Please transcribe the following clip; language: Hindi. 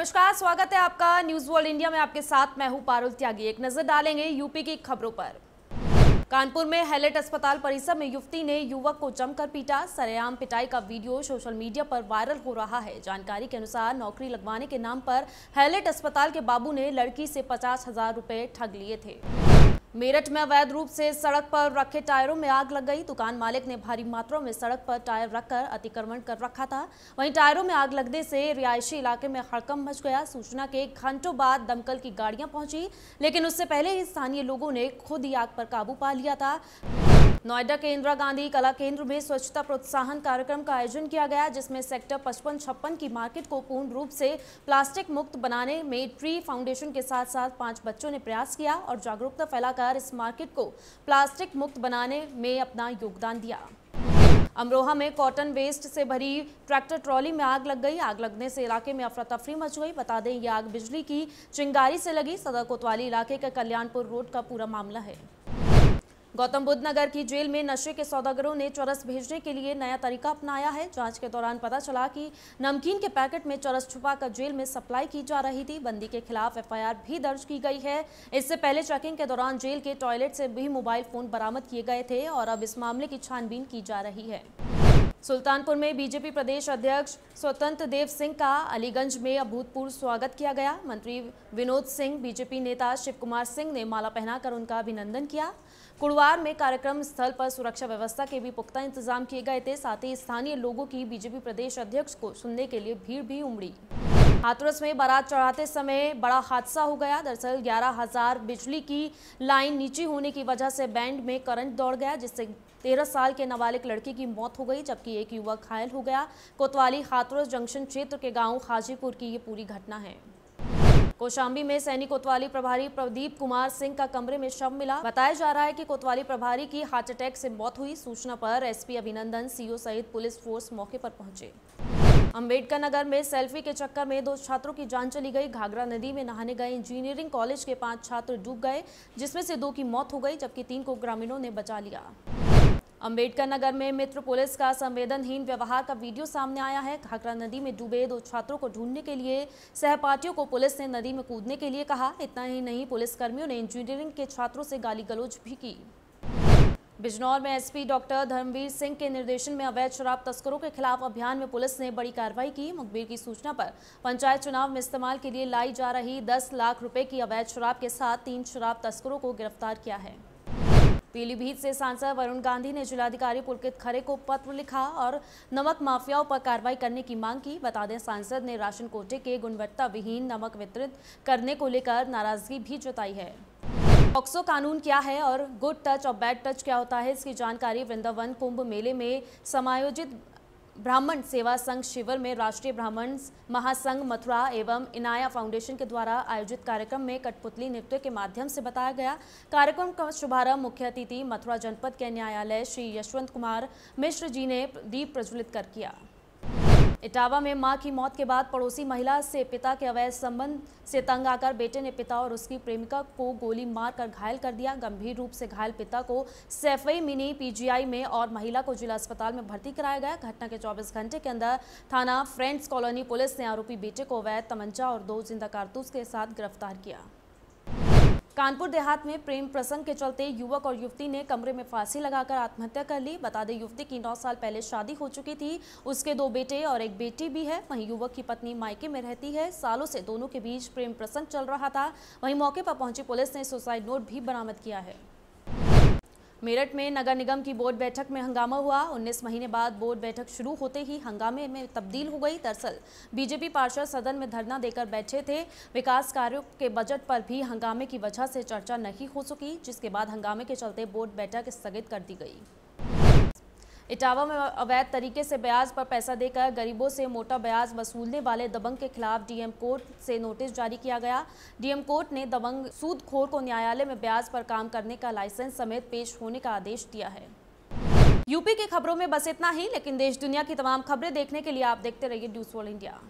नमस्कार, स्वागत है आपका न्यूज़ वर्ल्ड इंडिया में। आपके साथ मैं हूं पारुल त्यागी। एक नजर डालेंगे यूपी की खबरों पर। कानपुर में हैलेट अस्पताल परिसर में युवती ने युवक को जमकर पीटा। सरेआम पिटाई का वीडियो सोशल मीडिया पर वायरल हो रहा है। जानकारी के अनुसार नौकरी लगवाने के नाम पर हैलेट अस्पताल के बाबू ने लड़की से 50,000 रुपये ठग लिए थे। मेरठ में अवैध रूप से सड़क पर रखे टायरों में आग लग गई। दुकान मालिक ने भारी मात्रा में सड़क पर टायर रखकर अतिक्रमण कर रखा था। वहीं टायरों में आग लगने से रिहायशी इलाके में हड़कंप मच गया। सूचना के घंटों बाद दमकल की गाड़ियां पहुंची, लेकिन उससे पहले ही स्थानीय लोगों ने खुद ही आग पर काबू पा लिया था। नोएडा के इंदिरा गांधी कला केंद्र में स्वच्छता प्रोत्साहन कार्यक्रम का आयोजन किया गया, जिसमें सेक्टर 55-56 की मार्केट को पूर्ण रूप से प्लास्टिक मुक्त बनाने में ट्री फाउंडेशन के साथ साथ 5 बच्चों ने प्रयास किया और जागरूकता फैलाकर इस मार्केट को प्लास्टिक मुक्त बनाने में अपना योगदान दिया। अमरोहा में कॉटन वेस्ट से भरी ट्रैक्टर ट्रॉली में आग लग गई। आग लगने से इलाके में अफरा तफरी मच गई। बता दें, यह आग बिजली की चिंगारी से लगी। सदर कोतवाली इलाके का कल्याणपुर रोड का पूरा मामला है। गौतम बुद्ध नगर की जेल में नशे के सौदागरों ने चरस भेजने के लिए नया तरीका अपनाया है। जांच के दौरान पता चला कि नमकीन के पैकेट में चरस छुपाकर जेल में सप्लाई की जा रही थी। बंदी के खिलाफ एफआईआर भी दर्ज की गई है। इससे पहले चेकिंग के दौरान जेल के टॉयलेट से भी मोबाइल फोन बरामद किए गए थे और अब इस मामले की छानबीन की जा रही है। सुल्तानपुर में बीजेपी प्रदेश अध्यक्ष स्वतंत्र देव सिंह का अलीगंज में अभूतपूर्व स्वागत किया गया। मंत्री विनोद सिंह, बीजेपी नेता शिवकुमार सिंह ने माला पहनाकर उनका अभिनंदन किया। कुड़वार में कार्यक्रम स्थल पर सुरक्षा व्यवस्था के भी पुख्ता इंतजाम किए गए थे। साथ ही स्थानीय लोगों की बीजेपी प्रदेश अध्यक्ष को सुनने के लिए भीड़ भी उमड़ी। हाथरस में बारात चढ़ाते समय बड़ा हादसा हो गया। दरअसल 11,000 बिजली की लाइन नीचे होने की वजह से बैंड में करंट दौड़ गया, जिससे 13 साल के नाबालिग लड़के की मौत हो गई, जबकि एक युवक घायल हो गया। कोतवाली हाथरस जंक्शन क्षेत्र के गांव हाजीपुर की ये पूरी घटना है। कौशाम्बी में सैनिक कोतवाली प्रभारी प्रदीप कुमार सिंह का कमरे में शव मिला। बताया जा रहा है कि कोतवाली प्रभारी की हार्ट अटैक से मौत हुई। सूचना पर एसपी अभिनंदन, सीओ सहित पुलिस फोर्स मौके पर पहुंचे। अंबेडकरनगर में सेल्फी के चक्कर में 2 छात्रों की जान चली गई। घाघरा नदी में नहाने गए इंजीनियरिंग कॉलेज के 5 छात्र डूब गए, जिसमें से 2 की मौत हो गई, जबकि 3 को ग्रामीणों ने बचा लिया। अंबेडकरनगर में मित्र पुलिस का संवेदनहीन व्यवहार का वीडियो सामने आया है। घाघरा नदी में डूबे 2 छात्रों को ढूंढने के लिए सहपाठियों को पुलिस ने नदी में कूदने के लिए कहा। इतना ही नहीं, पुलिसकर्मियों ने इंजीनियरिंग के छात्रों से गाली गलौज भी की। बिजनौर में एसपी डॉक्टर धर्मवीर सिंह के निर्देशन में अवैध शराब तस्करों के खिलाफ अभियान में पुलिस ने बड़ी कार्रवाई की। मुखबिर की सूचना पर पंचायत चुनाव में इस्तेमाल के लिए लाई जा रही 10 लाख रुपए की अवैध शराब के साथ 3 शराब तस्करों को गिरफ्तार किया है। पीलीभीत से सांसद वरुण गांधी ने जिलाधिकारी पुलकित खरे को पत्र लिखा और नमक माफियाओं पर कार्रवाई करने की मांग की। बता दें, सांसद ने राशन कोटे के गुणवत्ता विहीन नमक वितरित करने को लेकर नाराजगी भी जताई है। पॉक्सो कानून क्या है और गुड टच और बैड टच क्या होता है, इसकी जानकारी वृंदावन कुंभ मेले में समायोजित ब्राह्मण सेवा संघ शिविर में राष्ट्रीय ब्राह्मण महासंघ मथुरा एवं इनाया फाउंडेशन के द्वारा आयोजित कार्यक्रम में कठपुतली नृत्य के माध्यम से बताया गया। कार्यक्रम का शुभारंभ मुख्य अतिथि मथुरा जनपद के न्यायालय श्री यशवंत कुमार मिश्र जी ने दीप प्रज्वलित कर किया। इटावा में मां की मौत के बाद पड़ोसी महिला से पिता के अवैध संबंध से तंग आकर बेटे ने पिता और उसकी प्रेमिका को गोली मारकर घायल कर दिया। गंभीर रूप से घायल पिता को सैफई मिनी पीजीआई में और महिला को जिला अस्पताल में भर्ती कराया गया। घटना के 24 घंटे के अंदर थाना फ्रेंड्स कॉलोनी पुलिस ने आरोपी बेटे को अवैध तमंचा और 2 जिंदा कारतूस के साथ गिरफ्तार किया। कानपुर देहात में प्रेम प्रसंग के चलते युवक और युवती ने कमरे में फांसी लगाकर आत्महत्या कर ली। बता दें, युवती की 9 साल पहले शादी हो चुकी थी। उसके 2 बेटे और 1 बेटी भी है। वहीं युवक की पत्नी मायके में रहती है। सालों से दोनों के बीच प्रेम प्रसंग चल रहा था। वहीं मौके पर पहुंची पुलिस ने सुसाइड नोट भी बरामद किया है। मेरठ में नगर निगम की बोर्ड बैठक में हंगामा हुआ। 19 महीने बाद बोर्ड बैठक शुरू होते ही हंगामे में तब्दील हो गई। दरअसल बीजेपी पार्षद सदन में धरना देकर बैठे थे। विकास कार्यों के बजट पर भी हंगामे की वजह से चर्चा नहीं हो सकी, जिसके बाद हंगामे के चलते बोर्ड बैठक स्थगित कर दी गई। इटावा में अवैध तरीके से ब्याज पर पैसा देकर गरीबों से मोटा ब्याज वसूलने वाले दबंग के खिलाफ डीएम कोर्ट से नोटिस जारी किया गया। डीएम कोर्ट ने दबंग सूदखोर को न्यायालय में ब्याज पर काम करने का लाइसेंस समेत पेश होने का आदेश दिया है। यूपी की खबरों में बस इतना ही, लेकिन देश दुनिया की तमाम खबरें देखने के लिए आप देखते रहिए न्यूज़ वर्ल्ड इंडिया।